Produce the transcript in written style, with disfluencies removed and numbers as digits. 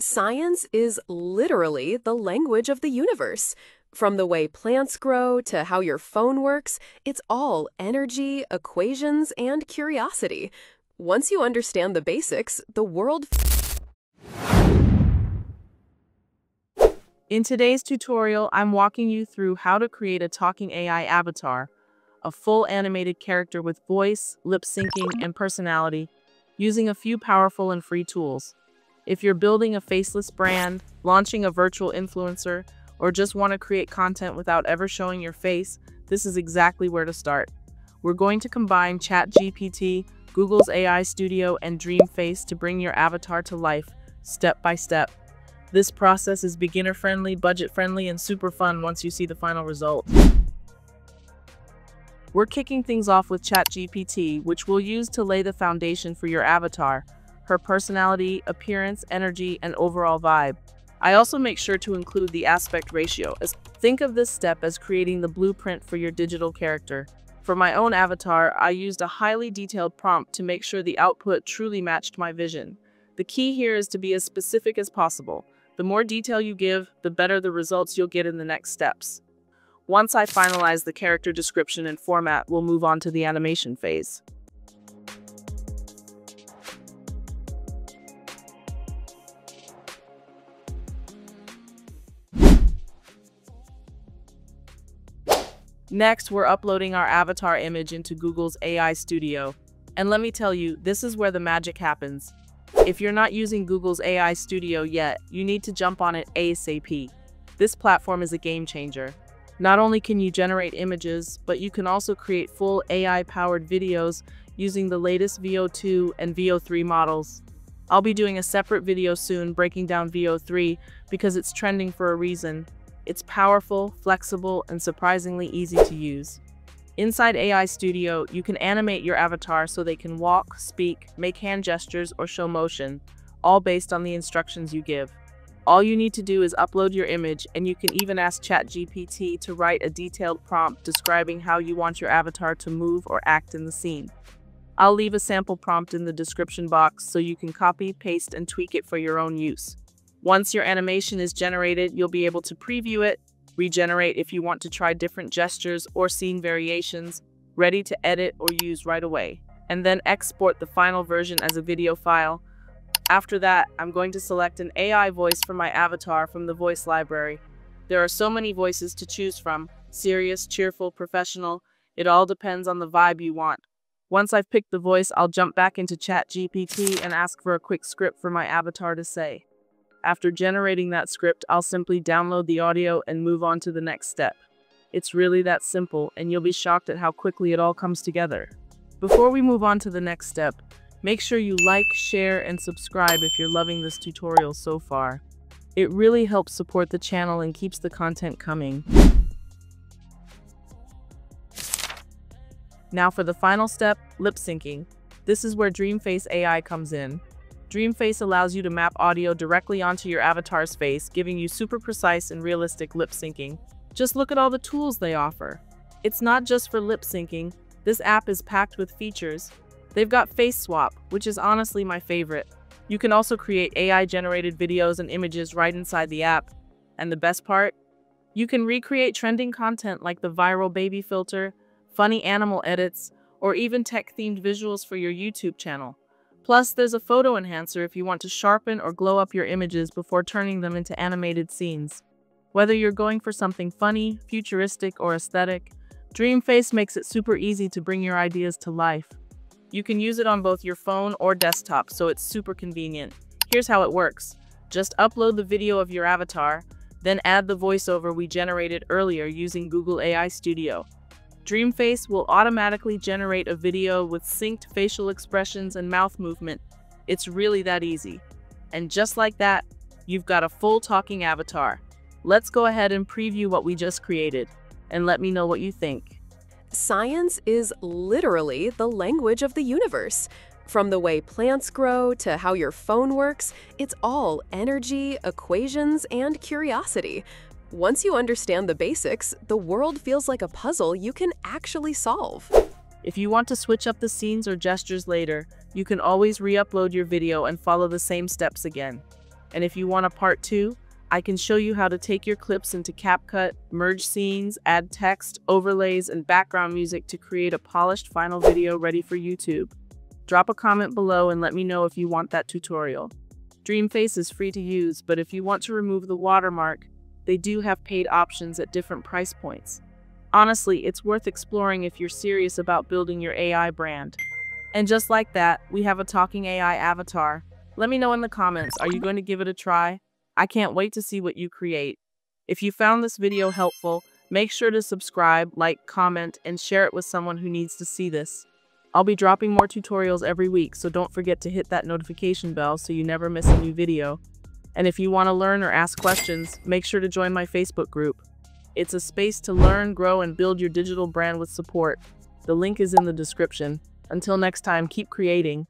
Science is literally the language of the universe. From the way plants grow to how your phone works, it's all energy, equations, and curiosity. Once you understand the basics, the world... In today's tutorial, I'm walking you through how to create a talking AI avatar, a full animated character with voice, lip syncing, and personality, using a few powerful and free tools. If you're building a faceless brand, launching a virtual influencer, or just want to create content without ever showing your face, this is exactly where to start. We're going to combine ChatGPT, Google's AI Studio, and DreamFace to bring your avatar to life, step by step. This process is beginner-friendly, budget-friendly, and super fun once you see the final result. We're kicking things off with ChatGPT, which we'll use to lay the foundation for your avatar, her personality, appearance, energy, and overall vibe. I also make sure to include the aspect ratio. Think of this step as creating the blueprint for your digital character. For my own avatar, I used a highly detailed prompt to make sure the output truly matched my vision. The key here is to be as specific as possible. The more detail you give, the better the results you'll get in the next steps. Once I finalize the character description and format, we'll move on to the animation phase. Next, we're uploading our avatar image into Google's AI Studio. And let me tell you, this is where the magic happens. If you're not using Google's AI Studio yet, you need to jump on it ASAP. This platform is a game changer. Not only can you generate images, but you can also create full AI-powered videos using the latest Veo 2 and Veo 3 models. I'll be doing a separate video soon breaking down Veo 3 because it's trending for a reason. It's powerful, flexible, and surprisingly easy to use. Inside AI Studio, you can animate your avatar so they can walk, speak, make hand gestures, or show motion, all based on the instructions you give. All you need to do is upload your image, and you can even ask ChatGPT to write a detailed prompt describing how you want your avatar to move or act in the scene. I'll leave a sample prompt in the description box so you can copy, paste, and tweak it for your own use. Once your animation is generated, you'll be able to preview it, regenerate if you want to try different gestures or scene variations, ready to edit or use right away, and then export the final version as a video file. After that, I'm going to select an AI voice for my avatar from the voice library. There are so many voices to choose from, serious, cheerful, professional. It all depends on the vibe you want. Once I've picked the voice, I'll jump back into ChatGPT and ask for a quick script for my avatar to say. After generating that script, I'll simply download the audio and move on to the next step. It's really that simple, and you'll be shocked at how quickly it all comes together. Before we move on to the next step, make sure you like, share, and subscribe if you're loving this tutorial so far. It really helps support the channel and keeps the content coming. Now for the final step, lip syncing. This is where DreamFace AI comes in. DreamFace allows you to map audio directly onto your avatar's face, giving you super precise and realistic lip syncing. Just look at all the tools they offer. It's not just for lip syncing. This app is packed with features. They've got face swap, which is honestly my favorite. You can also create AI-generated videos and images right inside the app. And the best part? You can recreate trending content like the viral baby filter, funny animal edits, or even tech-themed visuals for your YouTube channel. Plus, there's a photo enhancer if you want to sharpen or glow up your images before turning them into animated scenes. Whether you're going for something funny, futuristic, or aesthetic, DreamFace makes it super easy to bring your ideas to life. You can use it on both your phone or desktop, so it's super convenient. Here's how it works. Just upload the video of your avatar, then add the voiceover we generated earlier using Google AI Studio. DreamFace will automatically generate a video with synced facial expressions and mouth movement. It's really that easy. And just like that, you've got a full talking avatar. Let's go ahead and preview what we just created, and let me know what you think. Science is literally the language of the universe. From the way plants grow to how your phone works, it's all energy, equations, and curiosity. Once you understand the basics, the world feels like a puzzle you can actually solve. If you want to switch up the scenes or gestures later, you can always re-upload your video and follow the same steps again. And if you want a part 2, I can show you how to take your clips into CapCut, merge scenes, add text, overlays, and background music to create a polished final video ready for YouTube. Drop a comment below and let me know if you want that tutorial. DreamFace is free to use, but if you want to remove the watermark, they do have paid options at different price points. Honestly, it's worth exploring if you're serious about building your AI brand. And just like that, we have a talking AI avatar. Let me know in the comments, are you going to give it a try? I can't wait to see what you create. If you found this video helpful, make sure to subscribe, like, comment, and share it with someone who needs to see this. I'll be dropping more tutorials every week, so don't forget to hit that notification bell so you never miss a new video. And if you want to learn or ask questions, make sure to join my Facebook group. It's a space to learn, grow, and build your digital brand with support. The link is in the description. Until next time, keep creating.